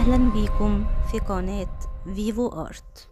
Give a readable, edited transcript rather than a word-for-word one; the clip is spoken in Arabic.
أهلا بكم في قناة فيفو آرت.